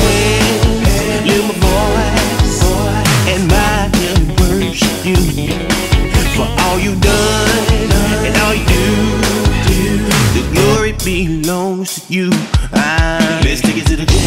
wings, little voice, and my will worship you for all you've done and all you do. The glory belongs to you. Let's take it to the